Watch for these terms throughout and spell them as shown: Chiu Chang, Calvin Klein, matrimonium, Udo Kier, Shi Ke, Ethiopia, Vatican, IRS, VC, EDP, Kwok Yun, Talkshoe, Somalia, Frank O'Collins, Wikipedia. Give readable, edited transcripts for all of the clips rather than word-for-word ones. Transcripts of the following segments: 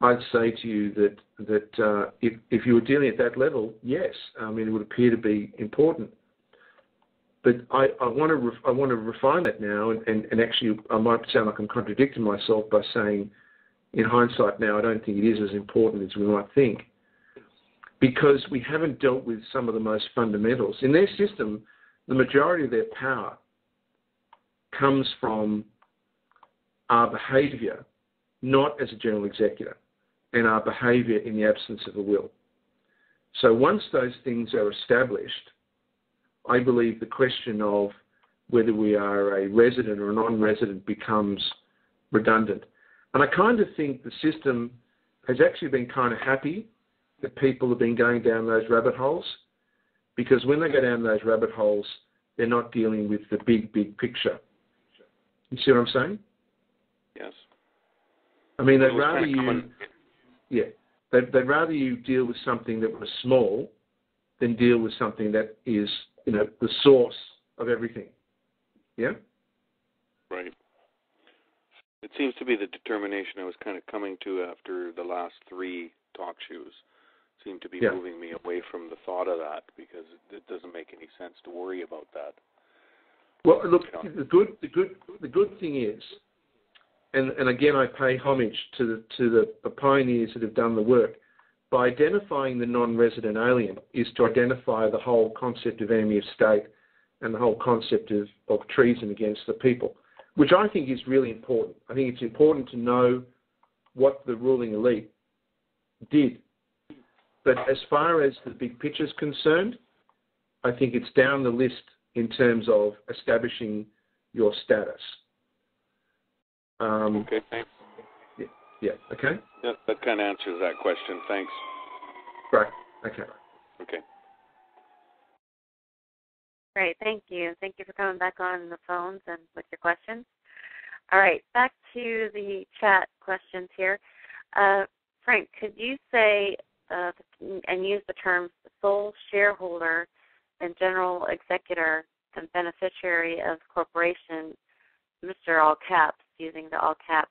I'd say to you that if you were dealing at that level, yes, I mean, it would appear to be important. But I want to refine that now, and actually I might sound like I'm contradicting myself by saying, in hindsight now, I don't think it is as important as we might think, because we haven't dealt with some of the most fundamentals. In their system, the majority of their power comes from our behaviour, not as a general executor, and our behaviour in the absence of a will. So once those things are established, I believe the question of whether we are a resident or a non-resident becomes redundant. And I kind of think the system has actually been kind of happy that people have been going down those rabbit holes, because when they go down those rabbit holes, they're not dealing with the big, big picture. You see what I'm saying? Yes. I mean, they'd rather you deal with something that was small than deal with something that is, you know, the source of everything. Yeah? Right. It seems to be the determination I was kind of coming to after the last three talk shows. Seemed to be moving me away from the thought of that, because it doesn't make any sense to worry about that. Well, look, you know, the good thing is, and again, I pay homage to the pioneers that have done the work. By identifying the non-resident alien is to identify the whole concept of enemy of state and the whole concept of treason against the people, which I think is really important. I think it's important to know what the ruling elite did. But as far as the big picture is concerned, I think it's down the list in terms of establishing your status. Okay, thanks. Yeah, okay? Yeah, that kind of answers that question. Thanks. Right, okay. Okay. Great, thank you. Thank you for coming back on the phones and with your questions. All right, back to the chat questions here. Frank, could you say... and use the terms sole shareholder and general executor and beneficiary of corporation, Mr. All Caps, using the All Caps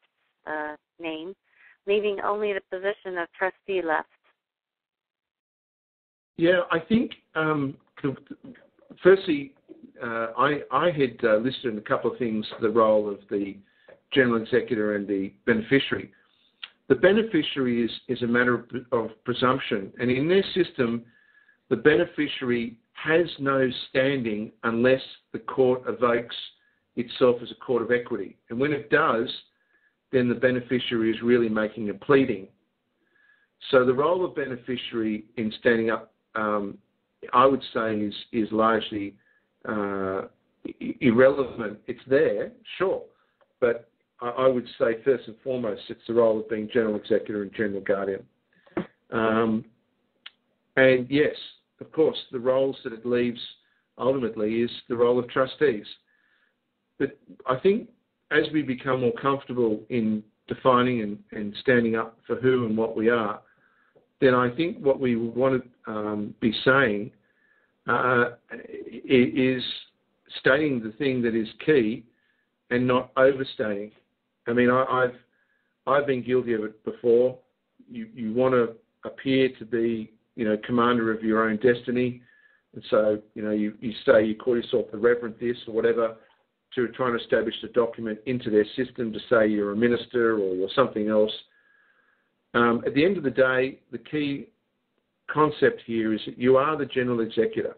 name, leaving only the position of trustee left? Yeah, I think, firstly, I had listed in a couple of things the role of the general executor and the beneficiary. The beneficiary is a matter of presumption, and in their system, the beneficiary has no standing unless the court evokes itself as a court of equity. And when it does, then the beneficiary is really making a pleading. So the role of beneficiary in standing up, I would say, is largely irrelevant. It's there, sure, but I would say, first and foremost, it's the role of being general executor and general guardian. And yes, of course, the roles that it leaves ultimately is the role of trustees. But I think as we become more comfortable in defining and standing up for who and what we are, then I think what we would want to be saying is stating the thing that is key and not overstating. I mean, I've been guilty of it before. You want to appear to be, you know, commander of your own destiny, and so, you know, you say you call yourself the Reverend this or whatever, to try and establish a document into their system to say you're a minister or you're something else. At the end of the day, the key concept here is that you are the general executor,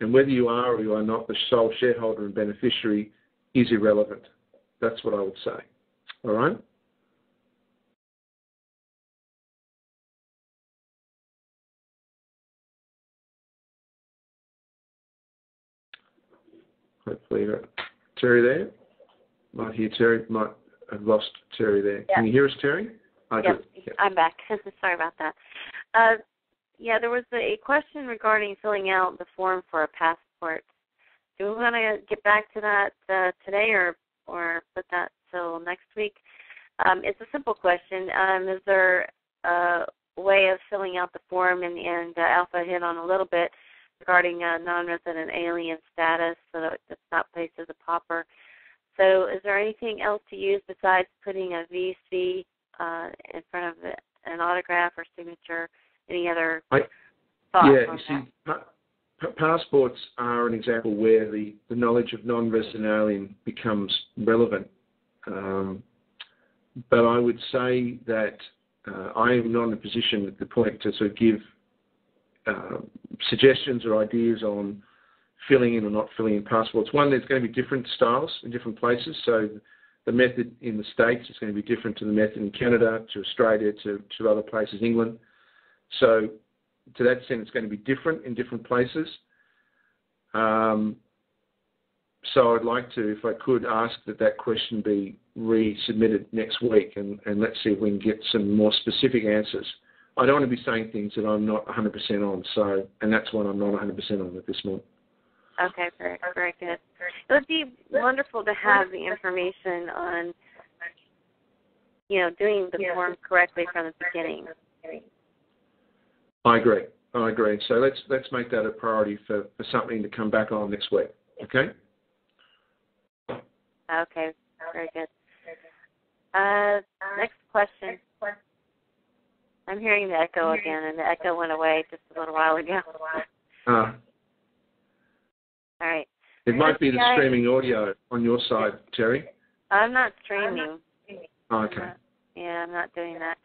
and whether you are or you are not the sole shareholder and beneficiary is irrelevant. That's what I would say. All right? Hopefully you're Terry there. Might hear Terry. Might have lost Terry there. Yeah. Can you hear us, Terry? Yes, I'm back. Sorry about that. There was a question regarding filling out the form for a passport. Do we want to get back to that today or put that till next week? It's a simple question. Is there a way of filling out the form? And Alpha hit on a little bit regarding non-resident alien status, so that it's not placed as a pauper. So is there anything else to use besides putting a VC in front of autograph or signature? Any other thoughts on that? Passports are an example where the knowledge of non-resident alien becomes relevant. But I would say that I am not in a position at the point to sort of give suggestions or ideas on filling in or not filling in passports. One, there's going to be different styles in different places. So the method in the States is going to be different to the method in Canada, to Australia, to other places, England. So to that extent, it's going to be different in different places. So I'd like to, if I could, ask that question be resubmitted next week, and let's see if we can get some more specific answers. I don't want to be saying things that I'm not 100% on, so, and that's one I'm not 100% on at this moment. Okay, very, very good. It would be wonderful to have the information on, you know, doing the form correctly from the beginning. I agree. So let's make that a priority for something to come back on next week. Okay? Okay, very good. Next question. I'm hearing the echo again, and the echo went away just a little while ago. All right. It might be the streaming audio on your side, Terry. I'm not streaming. Oh, okay. I'm not doing that.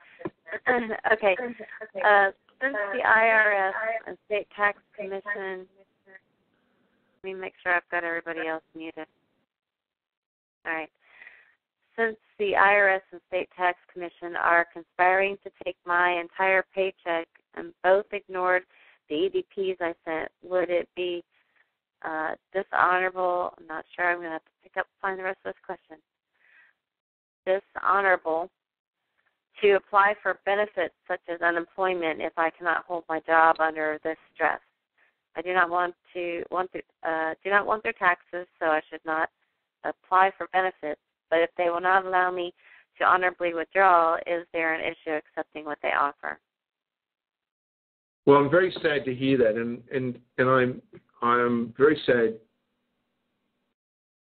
Okay. Since the IRS and State Tax Commission, let me make sure I've got everybody else muted. All right. Since the IRS and State Tax Commission are conspiring to take my entire paycheck and both ignored the EDPs I sent, would it be dishonorable? I'm not sure. I'm going to have to find the rest of this question. Dishonorable to apply for benefits such as unemployment if I cannot hold my job under this stress. I do not want their taxes, so I should not apply for benefits. But if they will not allow me to honorably withdraw, is there an issue accepting what they offer? Well, I'm very sad to hear that, and I'm very sad.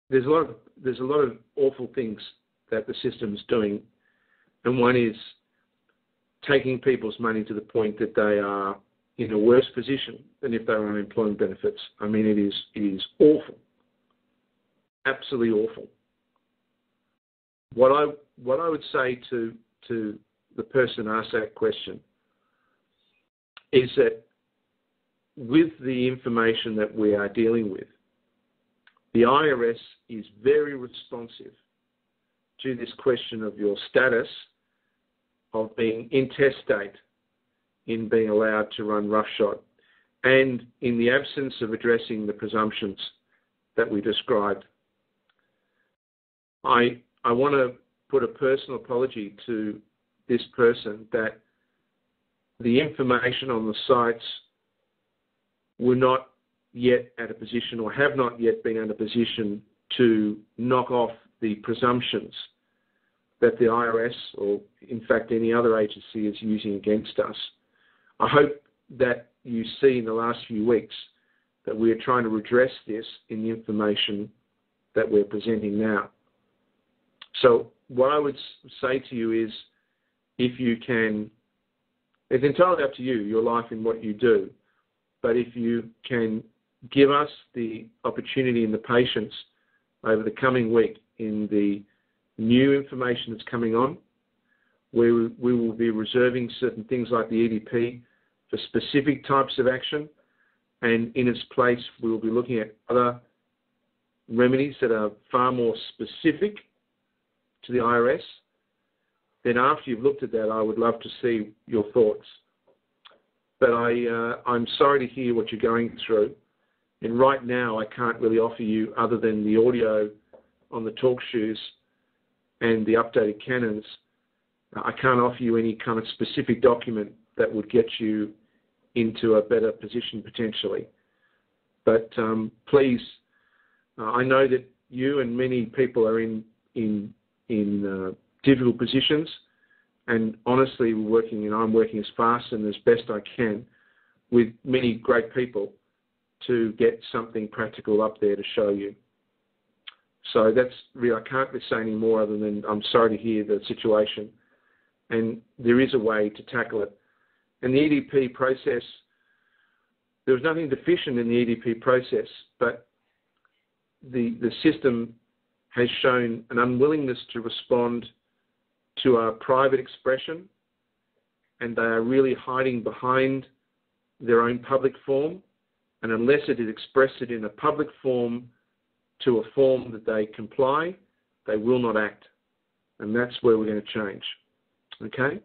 There's a lot of awful things that the system's doing, and one is taking people's money to the point that they are in a worse position than if they were on unemployment benefits. I mean, it is awful, absolutely awful. What I would say to the person asked that question is that with the information that we are dealing with, the IRS is very responsive to this question of your status of being intestate, in being allowed to run roughshod, and in the absence of addressing the presumptions that we described. I want to put a personal apology to this person that the information on the sites were not yet at a position or have not yet been in a position to knock off the presumptions that the IRS or, in fact, any other agency is using against us. I hope that you see in the last few weeks that we are trying to redress this in the information that we're presenting now. So what I would say to you is, if you can, it's entirely up to you, your life and what you do, but if you can give us the opportunity and the patience over the coming week in the new information that's coming on, where we will be reserving certain things like the EDP for specific types of action, and in its place we will be looking at other remedies that are far more specific to the IRS. Then after you've looked at that, I would love to see your thoughts. But I'm sorry to hear what you're going through. And right now I can't really offer you other than the audio on the talk shoes and the updated canons. I can't offer you any kind of specific document that would get you into a better position potentially. But please, I know that you and many people are in difficult positions, and honestly I'm working as fast and as best I can with many great people to get something practical up there to show you. So that's really, I can't say any more other than I'm sorry to hear the situation, and there is a way to tackle it. And the EDP process, there was nothing deficient in the EDP process, but the system has shown an unwillingness to respond to our private expression, and they are really hiding behind their own public form, and unless it is expressed in a public form to a form that they comply, they will not act. And that's where we're going to change. Okay?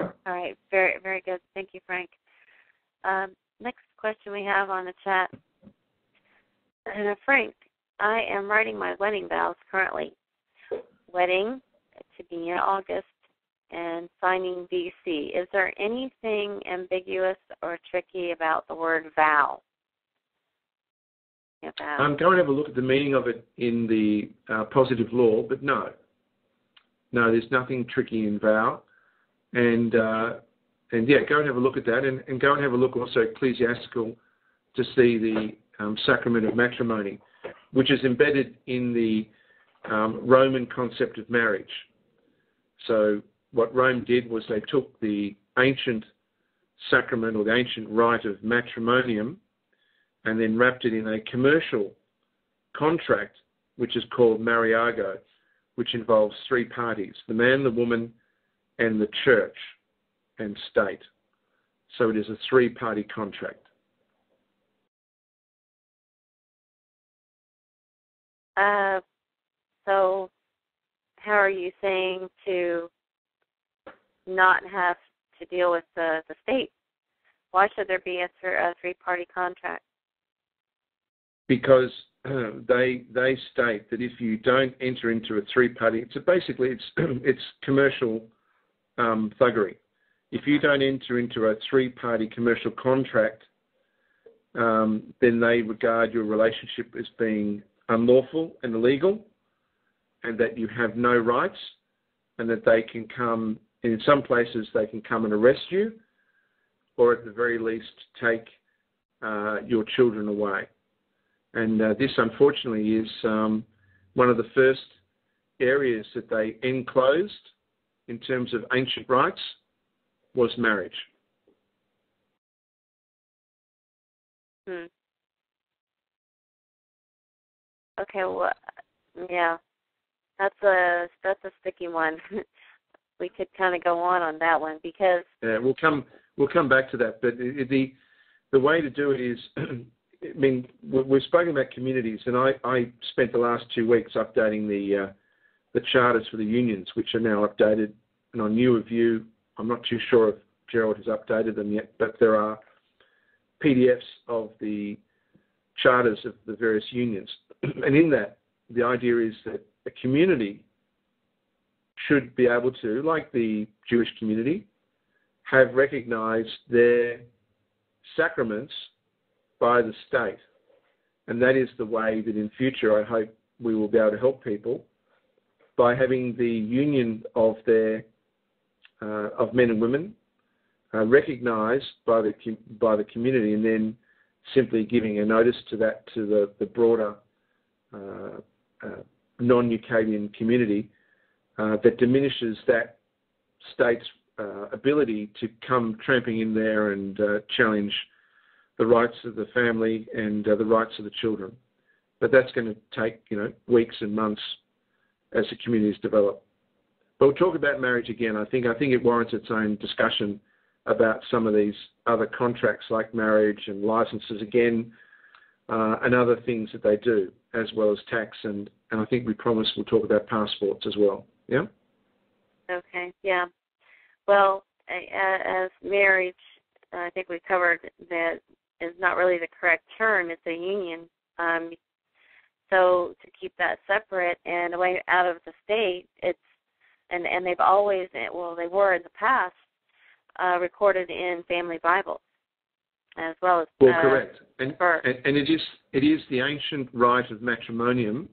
All right. Very, very good. Thank you, Frank. Next question we have on the chat. Frank, I am writing my wedding vows currently. Wedding to be in August and signing VC. Is there anything ambiguous or tricky about the word vow? Go and have a look at the meaning of it in the positive law, but no, there's nothing tricky in vow. And yeah, go and have a look at that, and go and have a look also at ecclesiastical to see the sacrament of matrimony, which is embedded in the Roman concept of marriage. So what Rome did was they took the ancient sacrament or the ancient rite of matrimonium and then wrapped it in a commercial contract, which is called mariago, which involves three parties, the man, the woman, and the church and state. So it is a three-party contract. So how are you saying to not have to deal with the state? Why should there be a three-party contract? Because they state that if you don't enter into a three-party, it's commercial thuggery. If you don't enter into a three-party commercial contract, then they regard your relationship as being unlawful and illegal, and that you have no rights, and that they can come, and in some places they can come and arrest you, or at the very least take your children away. And this, unfortunately, is one of the first areas that they enclosed in terms of ancient rights was marriage. Okay, well, yeah, that's a sticky one. We could kind of go on that one because we'll come back to that. But the way to do it is. I mean, we're speaking about communities, and I spent the last 2 weeks updating the charters for the unions, which are now updated and on newer view. I'm not too sure if Gerald has updated them yet, but there are PDFs of the charters of the various unions. And in that, the idea is that a community should be able to, like the Jewish community, have recognised their sacraments by the state. And that is the way that in future I hope we will be able to help people by having the union of their of men and women recognised by the community, and then simply giving a notice to that to the broader non-UKian community that diminishes that state's ability to come tramping in there and challenge the rights of the family and the rights of the children. But that's going to take, weeks and months as the communities develop. But we'll talk about marriage again. I think it warrants its own discussion about some of these other contracts like marriage and licenses again and other things that they do, as well as tax. And I think we promise we'll talk about passports as well. Yeah? Okay, yeah. Well, as marriage, I think we covered that is not really the correct term. It's a union. So to keep that separate and away out of the state, and they've always, well, they were in the past, recorded in family Bibles as well as well, correct. And it is the ancient rite of matrimonium,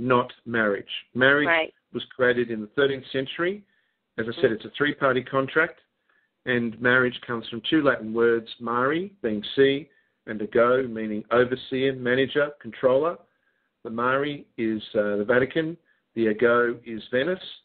not marriage. Marriage was created in the 13th century. As I said, it's a three-party contract. And marriage comes from two Latin words, mari, being see, and ago, meaning overseer, manager, controller. The mari is the Vatican, The Ago is Venice.